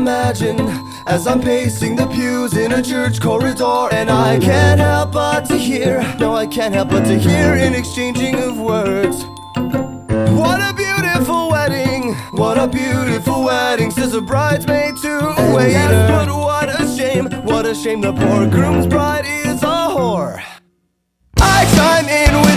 imagine as I'm pacing the pews in a church corridor, and I can't help but to hear, no, I can't help but to hear an exchanging of words. What a beautiful wedding, what a beautiful wedding, says a bridesmaid to a waiter. But what a shame, the poor groom's bride is a whore. I chime in with